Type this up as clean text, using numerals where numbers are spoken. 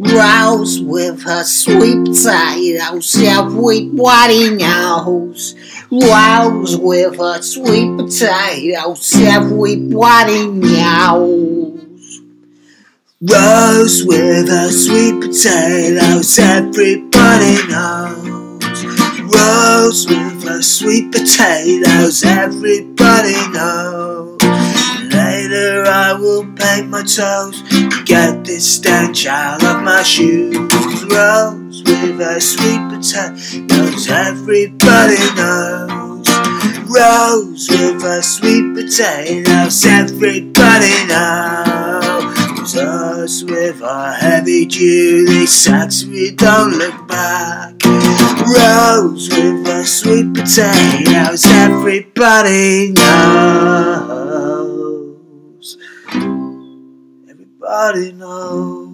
grouse with her sweep tight house, yeah, sweep whiting house. Grouse with her sweep tight house, yeah, sweep whiting house. Grouse with her sweep tight house, everybody knows. Grouse with her sweet potatoes, everybody knows. Later I will paint my toes, get this stench out of my shoes. Grouse with her sweet potatoes, everybody knows. Grouse with her sweet potatoes, everybody knows. Us with our heavy duty sacks, we don't look back. Grouse with her sweet potatoes, everybody knows. Everybody knows.